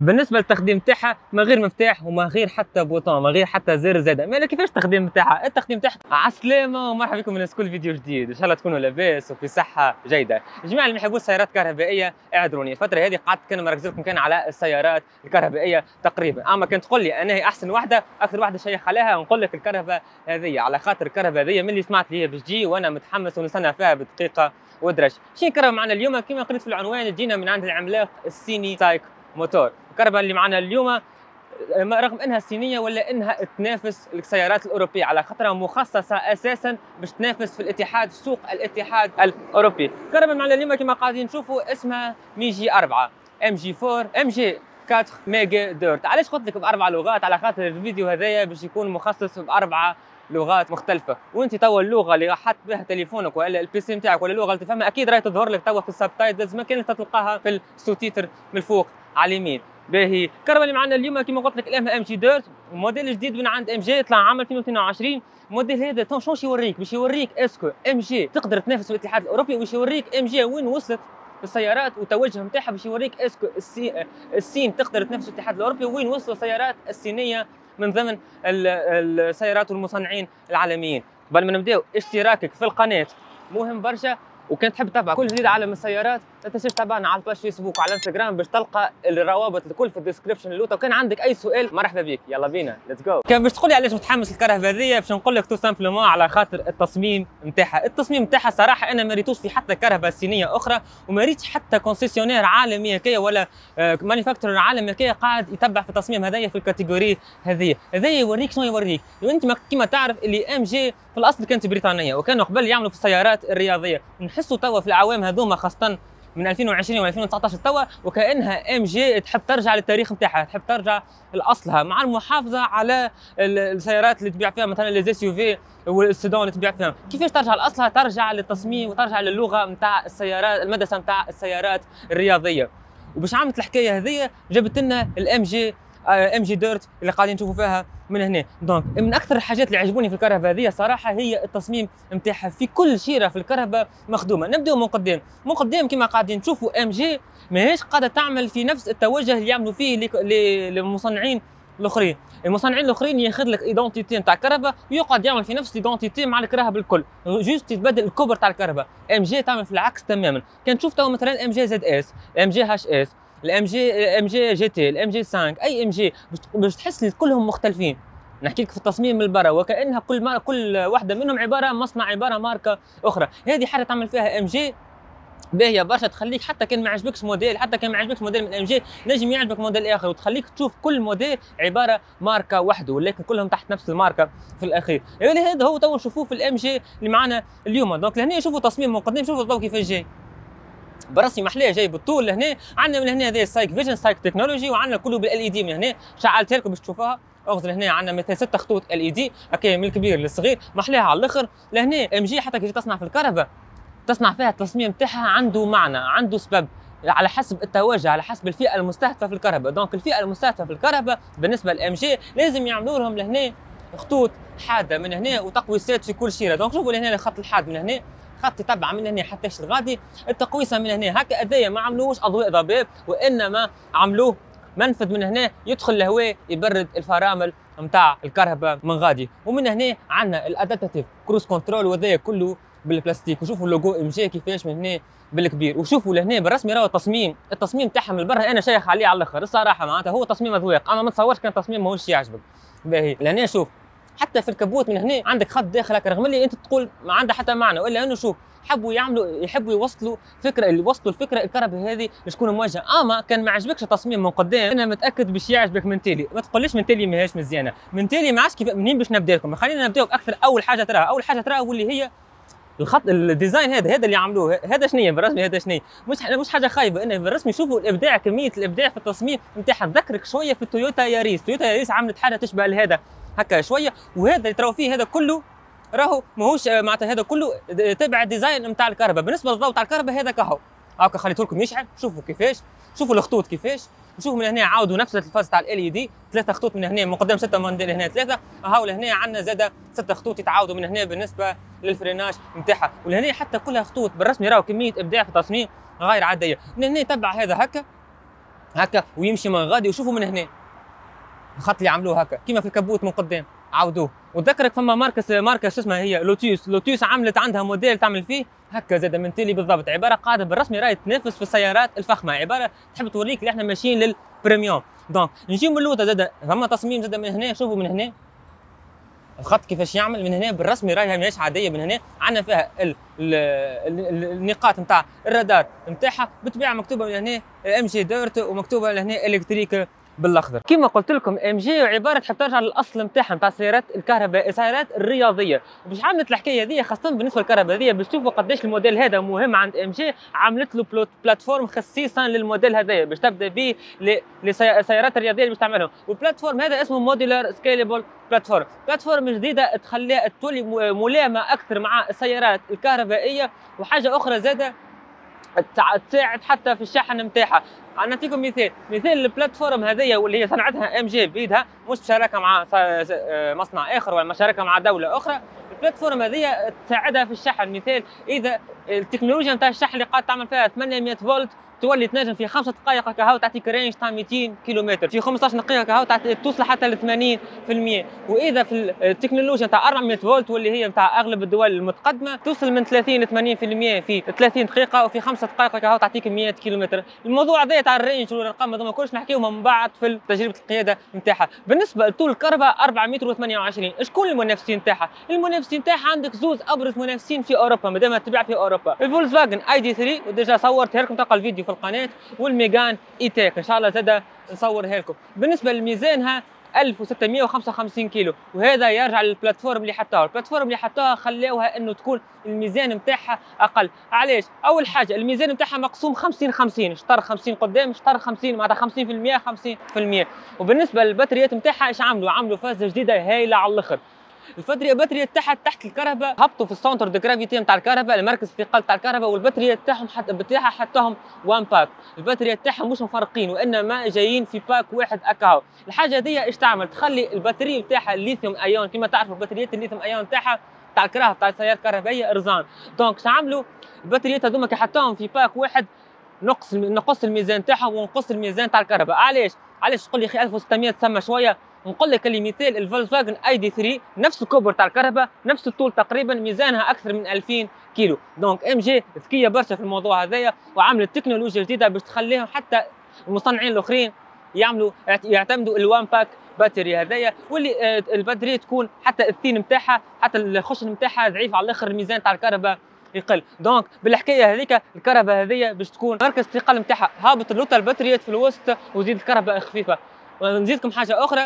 بالنسبه للتخديم تاعها ما غير مفتاح وما غير حتى بوطون، ما غير حتى زر زاده. مالا كيفاش التخديم تاعها؟ التخديم تاعها عالسلامه. ومرحبا بكم الناس كل فيديو جديد، ان شاء الله تكونوا لاباس وفي صحه جيده. الجماعه اللي ما يحبوش السيارات الكهربائيه اعذروني، الفتره هذه قعدت كان مركز لكم كان على السيارات الكهربائيه تقريبا، اما كنت تقول لي انا هي احسن واحده اكثر واحده شيخ عليها، ونقول لك الكهرباء هذه على خاطر الكهرباء هذه ملي سمعت ليها باش تجي وانا متحمس ونستنى فيها بالدقيقه ودرج. شنو الكهرباء معنا اليوم؟ كما قلت في العنوان جينا من عند العملاق الصيني سايك موتور. الكهرباء اللي معنا اليوم رغم انها صينيه ولا انها تنافس السيارات الاوروبيه على خاطرها مخصصه اساسا باش تنافس في الاتحاد، سوق الاتحاد الاوروبي. الكهرباء معنا اليوم كما قاعدين نشوفوا اسمها ميجي 4، MG 4، MG 4 ميجا دورت. علاش قلت لك باربع لغات؟ على خاطر الفيديو هذايا باش يكون مخصص باربع لغات مختلفه، وانت توا اللغه اللي حط بها تليفونك ولا البي سي نتاعك ولا اللغه اللي تفهمها اكيد راهي تظهر لك توا في السبتايتلز، ما كانت تلقاها في السوتيتر من فوق على اليمين. باهي الكهرباء اللي معنا اليوم كما قلت لك الاسم ام جي دورت، موديل جديد من عند ام جي طلع عام 2022. الموديل هذا تنشوش يوريك باش يوريك اسكو ام جي تقدر تنافس في الاتحاد الاوروبي، وباش يوريك ام جي وين وصلت السيارات وتوجه نتاعها، باش يوريك اسكو الصين تقدر تنافس الاتحاد الاوروبي، وين وصلوا السيارات الصينيه من ضمن السيارات والمصنعين العالميين. قبل ما نبداو اشتراكك في القناه مهم برشا، وكان تحب تتابع كل جديد عالم السيارات لا تنساش تتابعنا على الباج فيسبوك وعلى انستغرام باش تلقى الروابط الكل في الديسكربشن اللوطه، وكان عندك اي سؤال مرحبا بك. يلا بينا ليتس جو. كان باش تقول لي علاش متحمس للكهرباء هذيا؟ باش نقول لك تو سامبلومون على خاطر التصميم نتاعها. التصميم نتاعها صراحه انا ما ريتوش في حتى كهرباء صينيه اخرى، وما ريتش حتى كونسيسيونير عالمي هكايا ولا مانيفاكتور عالمي هكايا قاعد يتبع في التصميم هذايا في الكاتيجوري هذيا. هذايا يوريك شنو يوريك، وانت كما تعرف اللي ام جي في الاصل كانت بريطانيه، وكانوا قبل يعملوا في السيارات الرياضيه. نحسوا توا في العوام هذوما خاصه من 2020 و 2019 توا وكانها ام جي تحب ترجع للتاريخ نتاعها، تحب ترجع لاصلها مع المحافظه على السيارات اللي تبيع فيها مثلا لي اس يو في والسيدون اللي تبيع فيها. كيفاش ترجع لاصلها؟ ترجع للتصميم وترجع للغه نتاع السيارات، المدرسه نتاع السيارات الرياضيه. وباش عملت الحكايه هذه جابت لنا الام جي دورت اللي قاعدين نشوفوا فيها من هنا. دونك من اكثر الحاجات اللي عجبوني في الكهرباء هذه صراحه هي التصميم نتاعها، في كل شيره في الكهرباء مخدومه. نبداو من قدام، كما قاعدين نشوفوا ام جي ماهيش قاعده تعمل في نفس التوجه اللي يعملوا فيه المصنعين الاخرين. المصنعين الاخرين ياخذ لك ايدونتيتي نتاع الكهرباء ويقعد يعمل في نفس الايدونتيتي مع الكهرباء الكل، جوست تتبدل الكبر تاع الكهرباء. ام جي تعمل في العكس تماما. كان تشوف توا مثلا ام جي زد اس، ام جي هاش اس، الام جي جي تي، الام جي 5، اي ام جي باش تحس كلهم مختلفين. نحكي لك في التصميم من برا وكانها كل واحده منهم عباره مصنع، عباره ماركه اخرى. هذه حاجه تعمل فيها ام جي باهيه برشا، تخليك حتى كان ما عجبكش موديل، من ام جي نجم يعجبك موديل اخر، وتخليك تشوف كل موديل عباره ماركه وحده ولكن كلهم تحت نفس الماركه في الاخير. يعني هذا هو تو نشوفوه في الام جي اللي معنا اليوم. دونك لهنا شوفوا تصميم من قدام، شوفوا الضوء كيفاش جاي براسي محليه، جاي بالطول لهنا. عندنا من هنا هذا السايك فيجن، سايك تكنولوجي، وعندنا كله بالال اي دي. من هنا شعلتها لكم باش تشوفوها اغزل. هنا عندنا مثلا 6 خطوط ال اي دي هكا من الكبير للصغير محليها على الاخر. لهنا ام جي حتى كي تصنع في الكهرباء تصنع فيها التصميم تاعها عنده معنى، عنده سبب، على حسب التوجه، على حسب الفئه المستهدفه في الكهرباء. دونك الفئه المستهدفه في الكهرباء بالنسبه للام جي لازم يعملوا لهم لهنا خطوط حاده من هنا وتقويسات في كل شيره. دونك شوفوا لهنا الخط الحاد من هنا، خط تبع من هنا حتى الغادي، التقويسه من هنا هكا أدية، ما عملوش اضواء ضباب وانما عملوه منفذ من هنا يدخل الهواء يبرد الفرامل نتاع الكهرباء من غادي. ومن هنا عندنا الادابتيف كروز كنترول وهذا كله بالبلاستيك. وشوفوا اللوجو ام جي كيفاش من هنا بالكبير، وشوفوا لهنا بالرسمي راهو التصميم، تاعها من برا انا شايخ عليه على الاخر الصراحه، معناتها هو تصميم اذواق، اما ما تصورش كان تصميم ماهوش يعجبك. باهي لهنا شوف حتى في الكبوت من هنا عندك خط داخل هكا، رغم اللي انت تقول ما عندها حتى معنى، الا انه شوف حبوا يعملوا يوصلوا فكره، اللي وصلوا الفكره الكهرباء هذه باش تكون موجهه. اما كان ما عجبكش التصميم من قدام انا متاكد باش يعجبك من تالي، ما تقوليش من تالي ماهيش مزيانه، من تالي ما عادش كيف منين باش نبدا لكم. خلينا نبداو باكثر اول حاجه تراها، واللي هي الخط الديزاين هذا، اللي عملوه هذا شنيا بالرسمي، هذا شنيا مش حاجه خايبه انه بالرسمي. شوفوا الابداع، كميه الابداع في التصميم نتاعها تذكرك شويه في تويوتا ياريس. تويوتا ياريس عملت حاجه تشبه لهذا هكا شويه، وهذا اللي تراو فيه هذا كله راهو ماهوش معناتها، هذا كله تبع الديزاين نتاع الكهرباء. بالنسبه للضوء تاع الكهرباء هذا كهو هاكا خليته لكم يشعل، شوفوا كيفاش، شوفوا الخطوط كيفاش، نشوفوا من هنا عاودوا نفس الفاز تاع ال اي دي، 3 خطوط من هنا من قدام، 6 من هنا 3، هاو لهنا عندنا زاده 6 خطوط يتعاودوا من هنا بالنسبه للفريناج نتاعها. ولهنا حتى كلها خطوط بالرسمي، راهو كميه ابداع في التصميم غير عاديه. من هنا تبع هذا هكا هكا ويمشي من غادي. وشوفوا من هنا الخط اللي عملوه هكا كيما في الكبوت من قدام عاودوه. وتذكرك فما ماركه شو اسمها هي لوتيوس، لوتيوس عملت عندها موديل تعمل فيه هكا زاد من تالي بالضبط، عباره قاعده بالرسمي راهي تنافس في السيارات الفخمه، عباره تحب توريك اللي احنا ماشيين للبريميوم. دونك نجي من اللوطه زاد فما تصميم زاد من هنا، شوفوا من هنا الخط كيفاش يعمل من هنا بالرسمي راهي ماهيش عاديه. من هنا عندنا فيها النقاط نتاع الرادار نتاعها بالطبيعه مكتوبه من هنا ام جي دورت ومكتوبه لهنا الكتريك بالاخضر. كما قلت لكم ام جي عباره تحب ترجع للاصل نتاعها نتاع السيارات الكهرباء، السيارات الرياضيه. وباش عملت الحكايه هذه خاصه بالنسبه للكهرباء هذه، باش تشوفوا قداش الموديل هذا مهم عند ام جي، عملت له بلاتفورم خصيصا للموديل هذايا باش تبدا به للسيارات الرياضيه اللي باش تعملهم. والبلاتفورم هذا اسمه مودولار سكيلبل بلاتفورم، بلاتفورم جديده تخليها تولي ملائمه اكثر مع السيارات الكهربائيه. وحاجه اخرى زاده تساعد حتى في الشحن نتاعها. انا نعطيكم مثال البلاتفورم هذيا واللي هي صنعتها ام جي بيدها، مش شراكه مع مصنع اخر ولا شراكه مع دوله اخرى. البلاتفورم هذيا تساعدها في الشحن، مثال اذا التكنولوجيا نتاع الشحن اللي قاعد تعمل فيها 800 فولت تولي تنجم في 5 دقائق كهو تعطيك رينج تاع 200 كيلومتر، في 15 دقيقه كهو توصل حتى ل 80%. واذا في التكنولوجيا تاع 400 فولت واللي هي نتاع اغلب الدول المتقدمه توصل من 30 ل 80% في 30 دقيقه، وفي 5 دقائق كهو تعطيك 100 كيلومتر. الموضوع هذا تاع الرينج والارقام هذوما كلش نحكيوهم من بعد في تجربه القياده نتاعها. بالنسبه لطول الكهرباء 4 متر و28، شكون المنافسين نتاعها؟ المنافسين نتاعها عندك زوز ابرز منافسين في اوروبا مادام تبيع في اوروبا، الفولكسفاجن اي دي 3 وديجا صورتها لكم تلقى الفيديو في القناه، والميغان ايتاك ان شاء الله زاده نصورها لكم. بالنسبه لميزانها 1655 كيلو، وهذا يرجع للبلاتفورم اللي حطاها، البلاتفورم اللي حطاها خلاوها انه تكون الميزان نتاعها اقل. علاش؟ اول حاجه الميزان نتاعها مقسوم 50 50، شطر 50 قدام شطر 50، معناتها 50%. وبالنسبه للبطاريات نتاعها ايش عملوا فازه جديده هايله على الاخر. البطاريه تحت الكهرباء هبطوا في السنتر دو جرافيتي نتاع الكهرباء، المركز الثقل نتاع الكهرباء، والبطاريه تاعهم حطاهم وان باك، البطاريه تاعهم مش مفرقين وانما جايين في باك واحد اكاو. الحاجه هذه ايش تعمل؟ تخلي البطاريه نتاعها الليثيوم ايون، كما تعرفوا البطاريات الليثيوم ايون نتاعها تاع الكراهب تاع السيارات الكهربائيه رزان. دونك اش عملوا؟ البطاريات هذوما كي حطاهم في باك واحد نقص الميزان تاعهم ونقص الميزان تاع الكهرباء. علاش تقول لي اخي 1600 تسمى شويه؟ نقول لك المثال الفولكسفاجن اي دي 3 نفس الكبر تاع الكهرباء نفس الطول تقريبا، ميزانها اكثر من 2000 كيلو. دونك ام جي ذكيه برشا في الموضوع هذايا وعملت تكنولوجيا جديده باش تخليهم حتى المصنعين الاخرين يعملوا يعتمدوا الوان باك باتري هذايا، واللي الباتري تكون حتى الثين نتاعها حتى الخشن نتاعها ضعيف على الاخر، الميزان تاع الكهرباء يقل. دونك بالحكايه هذيك الكهرباء هذيا باش تكون مركز الثقل نتاعها هابط اللوطه، الباتريات في الوسط، وزيد الكهرباء خفيفه. ونزيدكم حاجه اخرى،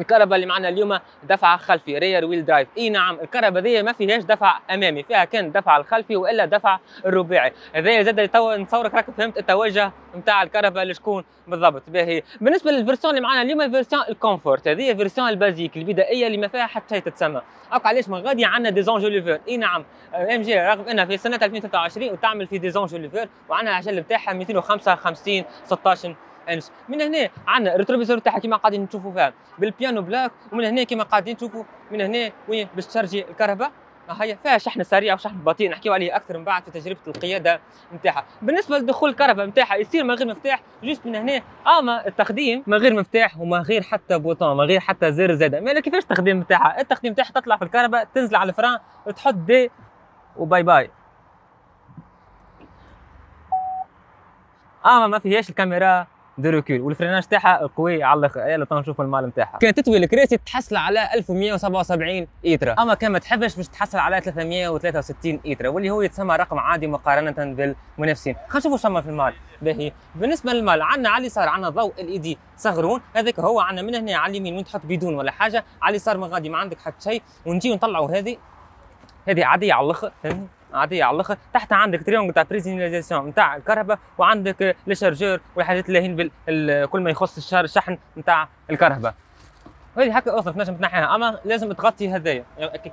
الكهرباء اللي معنا اليوم دفعه خلفي رير ويل درايف. اي نعم الكهرباء هذه ما فيهاش دفع امامي، فيها كان دفع الخلفي والا دفع الرباعي. هذا زاد نتصورك راك فهمت التوجه نتاع الكهرباء لشكون بالضبط. باهي بالنسبه للفيرسيون اللي معنا اليوم، فيرسيون الكومفورت هذه فيرسيون البازيك البدائيه اللي ما فيها حتى شيء تتسمى. علاش؟ من غادي عندنا دي زونجو ليفر. اي نعم ام جي رغم انها في سنه 2023 وتعمل في دي زونجو ليفر وعندها العجل نتاعها 255 16 انش. من هنا عندنا الريتروفيزور تاعها كيما قاعدين نشوفوا فيها بالبيانو بلاك، ومن هنا كيما قاعدين نشوفوا من هنا وين باش تشارجي الكهرباء. هي فيها شحن سريع وشحن بطيء نحكيو عليه اكثر من بعد في تجربه القياده نتاعها. بالنسبه لدخول الكهرباء نتاعها يصير من غير مفتاح جوست من هنا، اما التخديم من غير مفتاح وما غير حتى بوطون، ما غير حتى زر زاده. مالا كيفاش التخديم نتاعها؟ التخديم نتاعها تطلع في الكهرباء تنزل على الفران وتحط دي وباي باي. اما ما فيهاش الكاميرا دروكول، والفريناج تاعها قوي على الاخر. يلا تنشوف المال تاعها. كانت تطوي الكراسي تحصل على 1177 ايترا، اما كان ما تحبش باش تحصل على 363 ايترا، واللي هو يتسمى رقم عادي مقارنه بالمنافسين. خلينا نشوفوا شما في المال. باهي بالنسبه للمال عندنا على اليسار عندنا ضوء LED صغرون، هذاك هو عندنا من هنا على اليمين وين تحط بدون ولا حاجه، على اليسار ما غادي ما عندك حتى شيء. ونجي نطلعوا هذه عاديه على الاخر، فهمني عاديه على الاخر. تحت عندك تريونغ تاع بريزيناليزاسيون نتاع الكهرباء، وعندك لي شارجور والحاجات اللي هين كل ما يخص الشحن نتاع الكهرباء. وهذه هكا اخرى تنجم تنحيها، اما لازم تغطي هذايا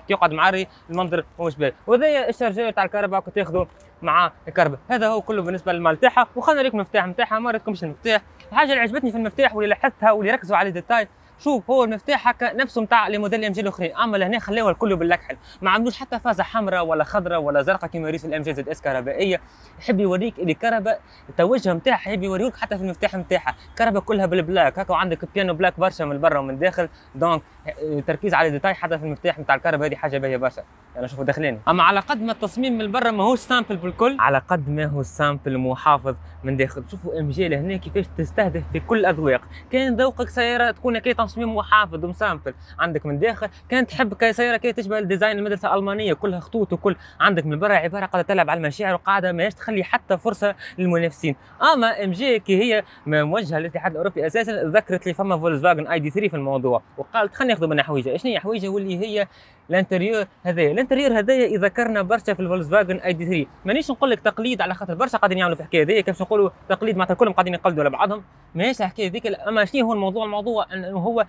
يقعد معري المنظر ماهوش باهي. وهذايا الشارجور تاع الكهرباء تاخذه مع الكهرباء. هذا هو كله بالنسبه للمال تاعها. وخلنا نوريكم المفتاح نتاعها، ما ريتكمش المفتاح. الحاجه اللي عجبتني في المفتاح واللي لاحظتها واللي ركزوا على الديتاي شوف هو المفتاح هكا نفسه نتاع لي موديل ام جي الاخرين، اما لهنا خلاوه الكل بالاكحل، ما عملوش حتى فازه حمراء ولا خضراء ولا زرقاء كيما يريد في الام جي زد اس كهربائيه. يحب يوريك اللي كهرباء التوجه نتاعها، يحب يوريك حتى في المفتاح نتاعها كهرباء كلها بالبلاك هكا، وعندك بيانو بلاك برشا من برا ومن داخل، دونك التركيز على الديتاي حتى في المفتاح نتاع الكهرباء هذه حاجه باهيه برشا. انا شوفوا داخلين، اما على قد ما التصميم من برا ماهوش سامبل بالكل، على قد ما هو سامبل محافظ من داخل. شوفوا ام جي لهنا كيفاش تستهدف في كل الاذواق، كان ذوقك سياره تكون كي تصميم محافظ ومسامبل، عندك من داخل كانت تحب كي سياره كي تشبه الديزاين المدرسه الالمانيه كلها خطوط وكل، عندك من برا عباره قاعده تلعب على المشاعر وقاعده ماهيش تخلي حتى فرصه للمنافسين. اما ام جي كي هي موجهه للاتحاد الاوروبي اساسا، ذكرت لي فما فولكسفاجن اي دي 3 في الموضوع وقالت خلينا ناخذ منها حويجه. شنو هي حويجه؟ واللي هي الانتريور هذايا. الانتريور هذايا يذكرنا برشا في الفولكسفاجن اي دي 3. مانيش نقول لك تقليد على خاطر برشا قاعدين يعملوا في الحكايه هذيا، كيفاش نقولوا تقليد معناتها الكل قاعدين يقلدوا على بعضهم، ماهيش الحكايه هذيك. اما شنو هو الموضوع؟ الموضوع انه هو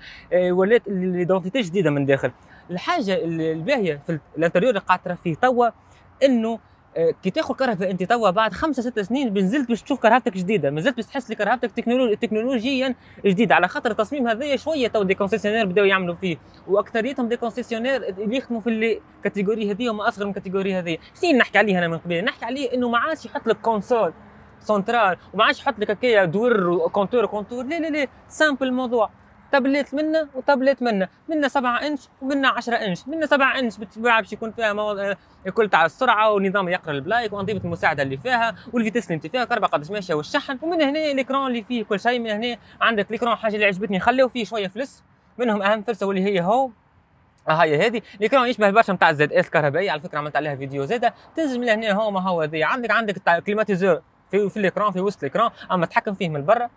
ولات الايدونتيتي جديده من داخل. الحاجه الباهيه في الانتريور اللي قاعد ترا فيه توا، انه كي تاخذ كهرباء انت توا بعد 5 6 سنين بنزلت باش تشوف كهربتك جديده، مازلت باش تحس لكهربتك تكنولوجيا جديده. على خاطر التصميم هذايا شويه تو دي كونسيسيونير بداو يعملوا فيه، واكثريتهم دي كونسيسيونير اللي يخدموا في الكاتيجوري هذه وما اصغر من الكاتيجوري هذه. شنو نحكي عليه انا من قبل؟ نحكي عليه انه ما عادش يحط لك كونسول سنترال وما عادش يحط لك هكايا دور وكونتور كونتور، لا لا لا، سامبل الموضوع، تابلت منا وتابلت منا 7 انش ومنا 10 انش، منا 7 انش بالطبيعه باش يكون فيها الكل تاع السرعه ونظام يقرا البلايك وانظمه المساعده اللي فيها والفيتيس اللي فيها كربا قداش ماشيه والشحن، ومن هنا الاكران اللي فيه كل شيء. من هنا عندك الاكران، حاجه اللي عجبتني خليو فيه شويه فلس، منهم اهم فلسه واللي هي هو هاي هذه الاكران يشبه برشا نتاع الزد اس كهربائيه، على فكره عملت عليها فيديو زاده. تنزل من هنا هو ما هو هذه، عندك الكليماتيزور في الاكران في وسط الاكران، اما تحكم فيه من برا.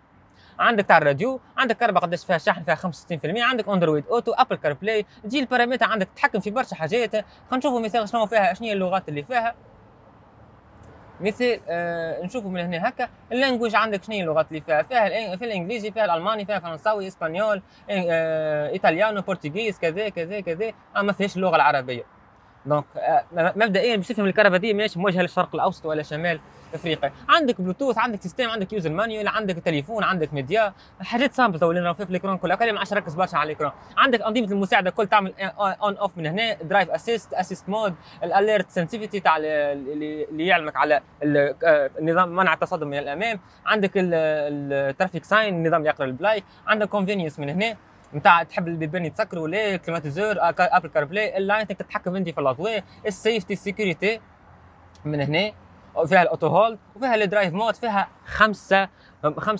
عندك تاع الراديو، عندك كهرباء قداش فيها شحن فيها 65%، عندك اندرويد اوتو، ابل كار بلاي، تجي البارامتر عندك تتحكم في برشا حاجات. خنشوفوا مثال شنو فيها، شنو هي اللغات اللي فيها. مثال نشوفوا من هنا هكا اللانجويج، عندك شنو هي اللغات اللي فيها، فيها الانجليزي، فيها الالماني، فيها فرنساوي، اسبانيول، ايطاليانو، برتغيز، كذا كذا كذا، ما فيهاش اللغه العربيه. دونك مبدئيا باش تفهم الكهرباء دي ماهيش موجهه للشرق الاوسط ولا شمال افريقيا. عندك بلوتوث، عندك سيستم، عندك يوزر مانيول، عندك تليفون، عندك ميديا، حاجات سامبل تو اللي راهو في الاكران كلها، كلها ما عادش نركز برشا على الاكران. عندك انظمه المساعده كل تعمل اون اوف من هنا، درايف اسيست، اسيست مود، الاليرت سنسيفيتي تاع اللي يعلمك على النظام منع التصدم من الامام، عندك الترافيك ساين النظام يقرا البلاي، عندك كونفينينس من هنا نتاع تحب البيبان تسكر ولا كليماتيزور، ابل كار بلاي، اللايتنج تتحكم انت في الاضواء، السيفتي السيكوريتي من هنا، وفيها الاوتو هولد، وفيها الدرايف مود، فيها 5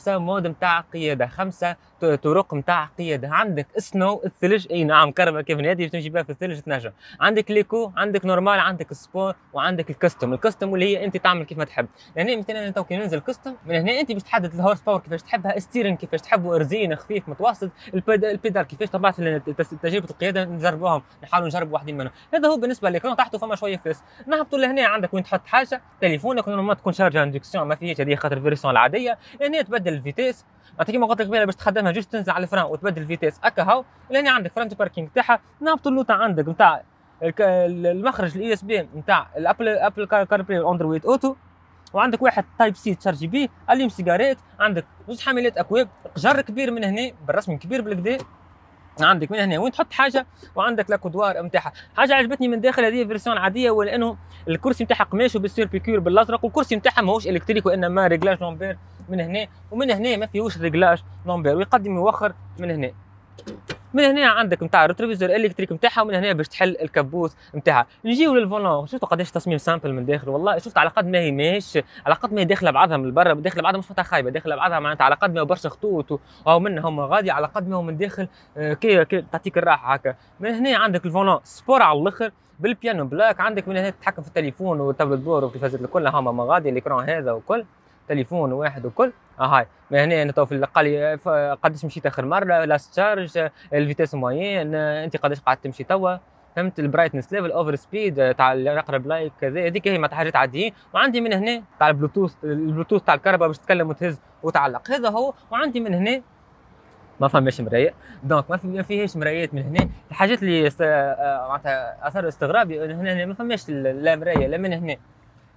مود نتاع قياده، 5 طرق نتاع قياده. عندك سنو الثلج، اي نعم كهرباء كيف هذه تمشي بها في الثلج تنجم، عندك ليكو، عندك نورمال، عندك سبور، وعندك الكستم. الكستم اللي هي انت تعمل كيف ما تحب. هنا مثلا انت كي ننزل كستم من هنا انت باش تحدد الهورس باور كيفاش تحبها، ستيرن كيفاش تحبه، رزين خفيف متوسط، البيدال كيفاش طبعا. في تجربه القياده نجربوهم، نحاولوا نجربوا واحدين منهم. هذا هو بالنسبه للكرون تحته فما شويه فلس. نهبطوا لهنا عندك وين تحط حاجه، تليفونك ما تكون شارجه اندكسيون، ما فيهاش هذه خاطر الفيرسيون العاديه. هنا تبدل الفيتيس، معناتها كيما قلت لك باش تخدمها جوست تنزل على الفران وتبدل الفيتيس هكا هاو. لهنا عندك فرانت باركينغ تاعها، نهبطوا اللوطه عندك نتاع المخرج الاي اس بي نتاع الابل كار بلاي والاندرويد اوتو، وعندك واحد تايب سي تشارجي بيه، اليوم سيجارات، عندك زوج حاملات اكواب، قجر كبير من هنا بالرسم كبير بالكدا، عندك من هنا وين تحط حاجه، وعندك لاكودوار نتاعها. حاجه عجبتني من داخل هذه فيرسيون عاديه، ولانه الكرسي نتاعها قماشوا بالسير بيكور بالازرق، والكرسي نتاعها ماهوش الكتريك وانما ريجلاج نومبير من هنا، ومن هنا ما فيهوش ريجلاج نومبير، ويقدم يوخر من هنا. من هنا عندك نتاع الروتروفيزور الكتريك نتاعها، ومن هنا باش تحل الكبوت نتاعها. نجيو للفولون، شفتوا قداش تصميم سامبل من داخل، والله شفت على قد ما هي ماهيش على قد ما هي داخله بعضها من برا، داخله بعضها مش معناتها خايبه، داخله بعضها معناتها على قد ما برشا خطوط او منها هما غادي، على قد ما هو من داخل كي تعطيك الراحه هكا. من هنا عندك الفولون سبور على الاخر بالبيانو بلاك، عندك من هنا تتحكم في التليفون وتابلت بور والتلفازات الكل هما ما غادي، الاكران هذا وكل تليفون واحد وكل. هاي من هنا انا تو في القلي قداش مشيت اخر مره، لاست تشارج، الفيتاس موين، انت قداش قاعد تمشي توا، فهمت البرايتنس ليفل، اوفر سبيد تاع يقرا بلايك كذا، هذيك هي ما حاجات عاديين. وعندي من هنا تاع البلوتوث، البلوتوث تاع الكهرباء باش تتكلم وتهز وتعلق، هذا هو. وعندي من هنا ما فماش مرايه، دونك ما فيهاش مرايات من هنا. الحاجات اللي معناتها اثار استغرابي هنا ما فماش لا مرايه، لا من هنا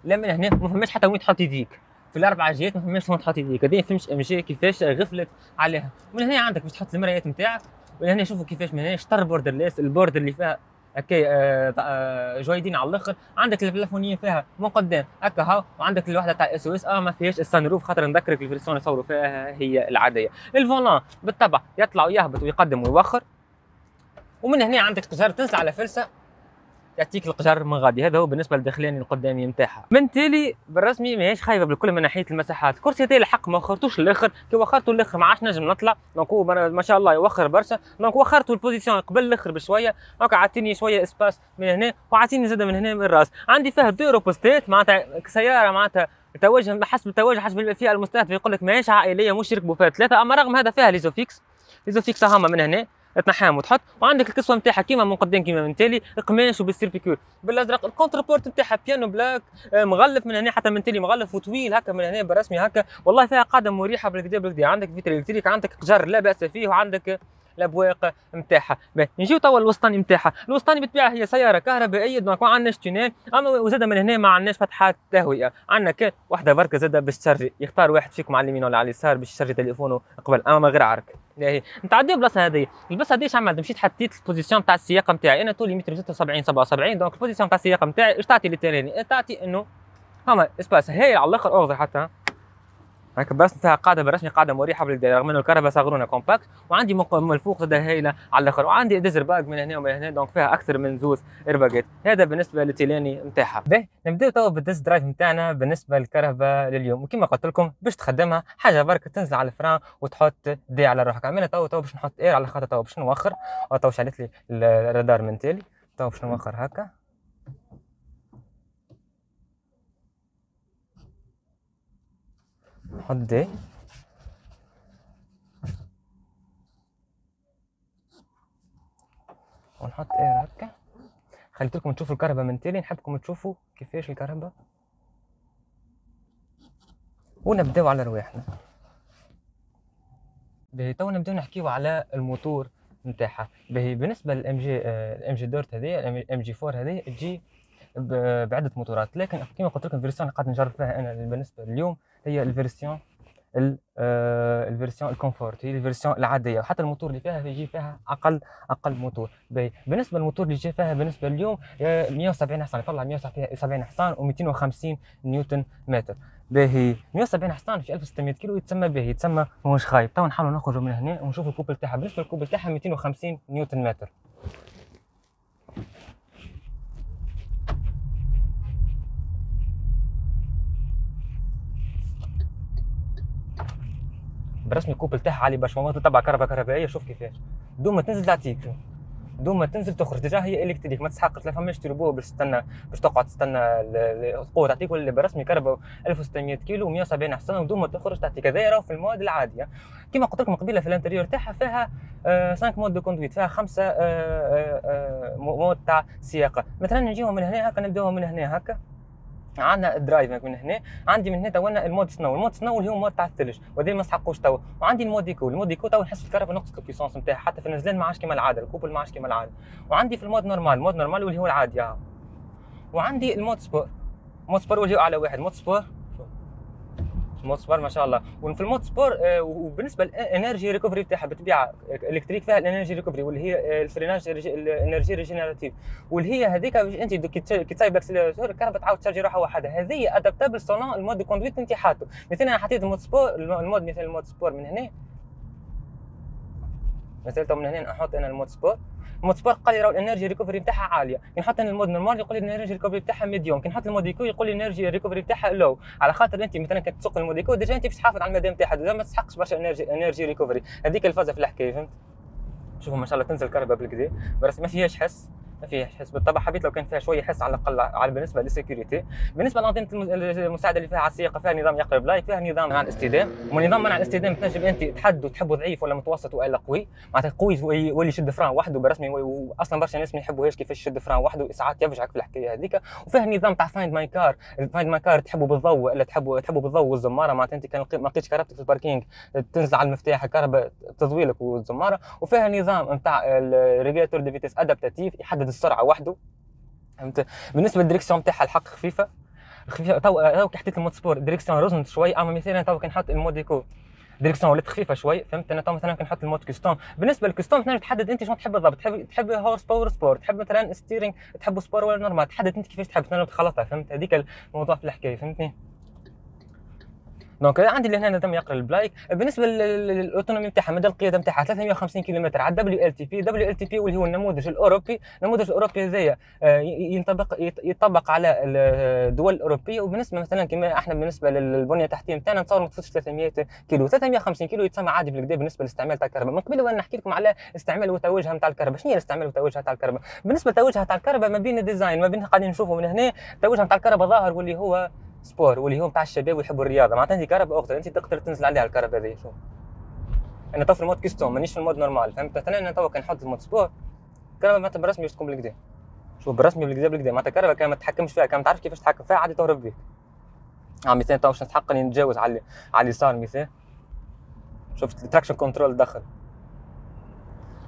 لا من هنا، ما فماش حتى وين تحط يديك في الاربع جهات، ما فماش وين تحط يديك. هذه ما فهمتش ام جي كيفاش غفلت عليها. من هنا عندك باش تحط المرايات نتاعك، وهنا شوفوا كيفاش من هنا شطر بوردرليس، البورد اللي فيها هكا جايدين على الاخر، عندك البلافونيه فيها من قدام هكا هاو، وعندك الوحده تاع اس او اس ما فيهاش السانروف خاطر نذكرك الفيرسيون اللي صوروا فيها هي العاديه. الفولان بالطبع يطلع ويهبط ويقدم ويوخر، ومن هنا عندك قجر تنزل على فرسه يعطيك القجر من غادي. هذا هو بالنسبه للداخلاني القدامي نتاعها. من تالي بالرسمي ماهيش خايبه بالكل من ناحيه المساحات. كرسيتي الحق ما وخرتوش للاخر، كي وخرتو للاخر ما عادش نجم نطلع، دونك ما شاء الله يوخر برشا، دونك وخرتو البوزيسيون قبل الاخر بشويه، دونك عطيني شويه اسباس من هنا وعطيني زاده من هنا من الراس. عندي فيها دو روبوستات معناتها سياره معناتها توجه حسب التوجه حسب فيها المستهدف، يقول لك ماهيش عائليه مش يركبوا فيها ثلاثه، اما رغم هذا فيها ليزوفيكس، ليزوفيكس هما من هنا تنحام وتحط، وعندك الكسوه نتاعها كيما من قدام كيما من تالي، قماش وبالسيربيكول بالازرق. الكونتر بورت نتاعها بيانو بلاك مغلف من هنا حتى من تالي مغلف وطويل هكا من هنا بالرسمي هكا، والله فيها قاعده مريحه بالكدا بالكدا. عندك فيتر الكتريك، عندك قجر لا باس فيه، وعندك الابواق نتاعها. نجيو توا الوسطاني نتاعها، الوسطاني بالطبيعه هي سياره كهربائيه دونك ما عندناش تونيل، اما وزاد من هنا ما عندناش فتحات تهويه، عندنا كان وحده بركه زاده باش تشرجي، يختار واحد فيكم على اليمين ولا على اليسار باش تشرجي تليفونه قبل، اما من غير عرك. باهي نتعداو البلاصه هذه، البلاصه هذه اش عملت؟ مشيت حطيت البوزيسيون نتاع السياقه نتاعي، انا طولي 1.76 متر، دونك البوزيسيون نتاع السياقه نتاعي اش تعطي للتاني؟ تعطي انه هما اسباس هايل على الاخر اوضح حتى هاك بس فيها قاعده بالرسمي قاعده مريحه بالكدا رغم انه الكهرباء صغرونه كومباكت، وعندي من الفوق زاد هايله على الاخر، وعندي ديزرباك من هنا ومن هنا دونك فيها اكثر من زوز ايرباكات. هذا بالنسبه للتيلاني نتاعها. باهي نبداو توا بالتست درايف نتاعنا بالنسبه للكهرباء لليوم، وكما قلت لكم باش تخدمها حاجه برك تنزل على الفران وتحط دي على روحك. عملنا توا باش نحط اير على خاطر توا باش نوخر، توا شعلت لي الرادار من تالي، توا باش نوخر هكا نحط دي ونحط اير هكا. خليتلكم تشوفوا الكهرباء من تالي، نحبكم تشوفوا كيفاش الكهرباء ونبداو على رواحنا. باهي تو نبداو نحكيو على الموتور نتاعها. باهي بالنسبه للام جي دورت هذه الام جي 4 هذه تجي بعدة موتورات، لكن كما قلت لكم الفيرسيون اللي قاعد نجرب فيها انا بالنسبه لليوم هي الفيرسيون الكونفورت، هي الفيرسيون العاديه، وحتى الموتور اللي فيها يجي فيها اقل موتور. بالنسبه للموتور اللي جاي فيها بالنسبه لليوم 170 حصان، يطلع 170 حصان و250 نيوتن متر. باهي 170 حصان في 1600 كيلو يتسمى باهي، يتسمى ماهوش خايب. تو نحاولوا نخرجوا من هنا ونشوفوا الكوبل تاعها. بالنسبه للكوبل تاعها 250 نيوتن متر. بالرسمي الكوبل تاعها علي باش مواطن تبع كهربائيه. شوف كيفاش دوما تنزل تعطيك، دوما تنزل تخرج، ديجا هي الكتريك ما تسحقش، لا فماش تيربو باش تستنى باش تقعد تستنى القوه تعطيك، ولا بالرسمي كهرباء 1600 كيلو و170 حصان ودوما تخرج تعطيك. هذايا راهو في المواد العاديه. كما قلت لكم قبيله في الانتيريور تاعها فيها 5 مود دو كوندويت، فيها 5 مود تاع سياقه. مثلا نجيو من هنا هكا، نبداو من هنا هكا، عندنا الدرايف من هنا، عندي من هنا توا المود سنو، المود سنو اللي هو مود تاع الثلج وهذا ما نسحقوش توا، وعندي الموديكو، الموديكو توا نحس الكهرباء نقصت البيسونس نتاعها، حتى في النزلان ما عادش كيما العاده، الكوبل ما عادش كيما العاده، وعندي في المود نورمال، المود نورمال واللي هو العادي يعني. وعندي المود سبور، المود سبور واللي هو اعلى واحد، مود سبور ما شاء الله. وفي المود سبور وبالنسبه للانرجي ريكوفري تاعها بالطبيعه الكتريك فيها الانرجي ريكوفري واللي هي الفريناج الانرجي ريجينيراتيف، واللي هي هذيك انت كي تسايب الاكسليراتور الكهرباء تعاود تشارجي روحها وحدها، هذه ادابتابل سولون المود دو كوندويت انت حاطه. مثلا انا حطيت المود سبور، المود مثلا المود سبور من هنا، مثلا تو من هنا نحط انا المود سبور، المود سبور قال لي راهو الانرجي ريكوفري تاعها عاليه، كي نحط انا المود نورمال يقول لي الانرجي ريكوفري تاعها ميديوم، كي نحط الموديكو يقول لي الانرجي ريكوفري تاعها لو، على خاطر انت مثلا كي تسوق الموديكو ديجا انت باش تحافظ على المدام تاعها، ديجا ما تسحقش برشا انرجي ريكوفري، هذيك الفازه في الحكايه فهمت؟ شوفوا ما شاء الله تنزل الكهرباء بالكدا، بس ما فيهاش حس، بالطبع حبيت لو كان فيها شويه حس على الاقل على بالنسبه للسيكوريتي. بالنسبه لانظمه المساعده اللي فيها على السياقه فيها نظام يقلب لايك، فيها نظام منع الاصطدام، ونظام منع الاصطدام تنجم انت تحدد تحبه ضعيف ولا متوسط ولا قوي، معناتها قوي يولي يشد فران وحده بالرسمي، واصلا برشا ناس ما يحبوهاش كيفاش يشد فران وحده، ساعات يفجعك في الحكايه هذيك. وفيها نظام تاع فايند ماي كار، الفايند ماي كار تحبه بالضوء ولا تحبه بالضوء والزماره، معناتها انت كان ما لقيتش كهربتك في الباركينج تنزل على المفتاح الكهرباء تضويلك والزماره. وفيها نظام نتاع الريجيلاتور دي فيتيس ادابتاتيف يحدد السرعه وحده فهمت. بالنسبه للديريكسيون تاعها الحق خفيفه خفيفه، تو كي حطيت الموتسبور الديريكسيون رزنت شوي، اما مثلا تو كي نحط الموديكو دريكسيون ولات خفيفه شوي، فهمت؟ انا تو مثلا كنحط المود كستوم. بالنسبه للكستوم مثلا تحدد انت شنو تحب بالضبط، تحب هورس باور سبورت، تحب مثلا ستيرينغ، تحب سبور ولا نورمال، تحدد انت كيفاش تحب مثلا تخلطها، فهمت؟ هذيك الموضوع في الحكايه، فهمتني؟ دونك عندي لهنا تم يقرا البلايك. بالنسبه للاوتونومي نتاعها، مدى القياده نتاعها 350 كيلومتر على دبليو ال تي بي واللي هو النموذج الاوروبي. النموذج الاوروبي هذايا ينطبق على الدول الاوروبيه. وبالنسبه مثلا كما احنا بالنسبه للبنيه التحتيه نتاعنا نتصور ما تفوتش 350 كيلو يتسمى عادي بالكدا بالنسبه لاستعمال تاع الكهرباء. من قبل وانا نحكي لكم على استعمال وتوجها نتاع الكهرباء، شنو هي الاستعمال وتوجها تاع الكهرباء؟ بالنسبه لتوجها تاع الكهرباء ما بين الديزاين ما بين قاعدين نشوفوا من هنا توجها تاع الكهرباء ظاهر واللي هو سبور واللي هو نتاع الشباب ويحبوا الرياضه، معناتها انت كهرباء اخرى انت تقدر تنزل عليها الكهرباء هذه. شوف انا تو في المود كيستوم مانيش في المود نورمال، فهمت؟ مثلا انا تو كنحط المود سبور الكهرباء معناتها بالرسمي تكون بالكدا، شوف بالرسمي بالكدا معناتها الكهرباء كان ما تتحكمش فيها، كان ما تعرفش كيفاش تتحكم فيها، عادي تهرب بيك. مثلا تو باش نتحقق نتجاوز على اليسار مثلا، شفت التراكشن كنترول دخل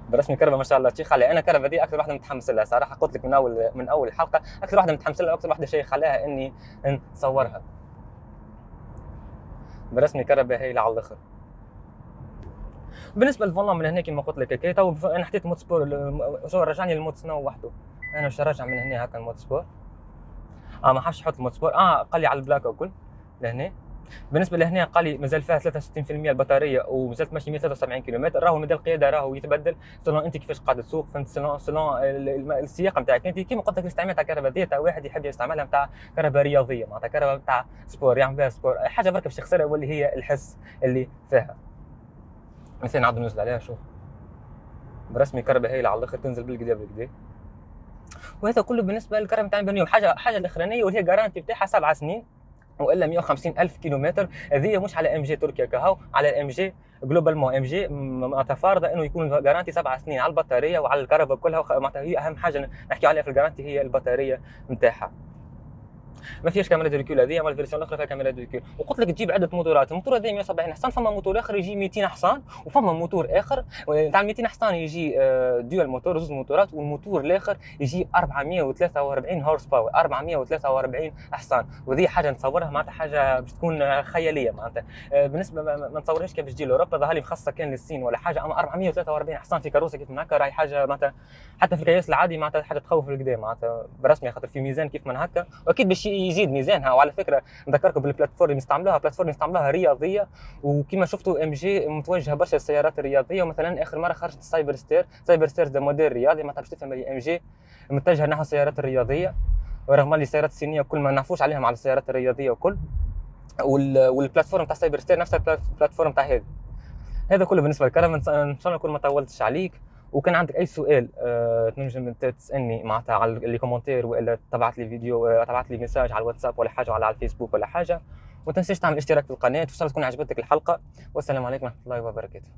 بالرسمي. كهرباء ما شاء الله تشيخ عليها، انا كهرباء دي اكثر واحده متحمس لها صراحه، قلت لك من اول الحلقه اكثر واحده متحمس لها واكثر واحده شيخ عليها اني نصورها. بالرسمي كهرباء هايله على الاخر. بالنسبه للفولان من هنا كما قلت لك كي تو انا حطيت مود سبور، رجعني للمود سنو وحده. انا باش نرجع من هنا هكا المود سبور، ما حبش نحط المود سبور، قال لي على البلاك وكل لهنا. بالنسبه لهنا قال لي مازال فيها 63% البطاريه ومازالت ماشي 173 كيلومتر. راهو مدى القياده راهو يتبدل سلون انت كيفاش قاعد تسوق، فهمت؟ سلون السياق نتاعك انت. كيما قلت لك الاستعمال تاع الكهرباء دي تاع واحد يحب يستعملها نتاع كهرباء رياضيه، معناتها كهرباء نتاع سبور يعمل بها سبور، حاجه برك باش يخسرها واللي هي الحس اللي فيها. مثلا نعاود ننزل عليها، شوف برسمي كهرباء هايله على الاخر، تنزل بالكدا بالكدا. وهذا كله بالنسبه للكهرباء نتاع البنيوم. حاجه الاخرانيه واللي هي جارانتي نتاعها 7 سنين والا 150,000 كيلومتر. هذه مش على ام جي تركيا كهو، على ام جي جلوبال. مو ام جي معناتها فارضه انه يكون جارانتي 7 سنين على البطاريه وعلى الكهرباء كلها، معناتها هي اهم حاجه نحكي عليها في الجارانتي هي البطاريه نتاعها. ما فيهاش كاميرا ديريكول هذه، اما الفيرسيون الاخرى فيها كاميرا ديريكول. وقلت لك تجيب عده موتورات، الموتور هذا 170 حصان، فما موتور اخر يجي 200 حصان، وفما موتور اخر تاع 200 حصان يجي ديول موتور، زوج موتورات، والموتور الاخر يجي 443 هورس باور، 443 حصان. وهذه حاجه نتصورها معناتها حاجه باش تكون خياليه، معناتها بالنسبه ما نتصورهاش كيفاش تجي لاوروبا، ظهر لي مخصصه كان للصين ولا حاجه، اما 443 حصان في كاروسه كيف هكا راهي حاجه معناتها حتى في القياس العادي معناتها حاجه تخوف القدام، معناتها برسمي خاطر في ميزان كيف من هكا، واكيد باش يزيد ميزانها. وعلى فكره نذكركم بالبلاتفورم اللي نستعملوها، بلاتفورم نستعملوها رياضيه، وكما شفتوا ام جي متوجهه برشا للسيارات الرياضيه. ومثلا اخر مره خرجت سايبر ستير ده موديل رياضي، ما تعرفش تفهم اللي ام جي متجهه نحو السيارات الرياضيه، ورغم اللي السيارات الصينيه كل ما نعرفوش عليهم على السيارات الرياضيه وكل، والبلاتفورم تاع سايبر ستير نفس البلاتفورم تاع هذا كله بالنسبه للكلام. ان شاء الله نكون ما طولتش عليك، وكان عندك اي سؤال تنجم تسالني معناتها على لي كومونتير، والا تبعت لي فيديو، تبعت لي ميساج على الواتساب ولا حاجه، ولا على الفيسبوك ولا حاجه. وما تنساش تعمل اشتراك في القناه، وان شاء الله تكون عجبتك الحلقه. والسلام عليكم ورحمه الله وبركاته.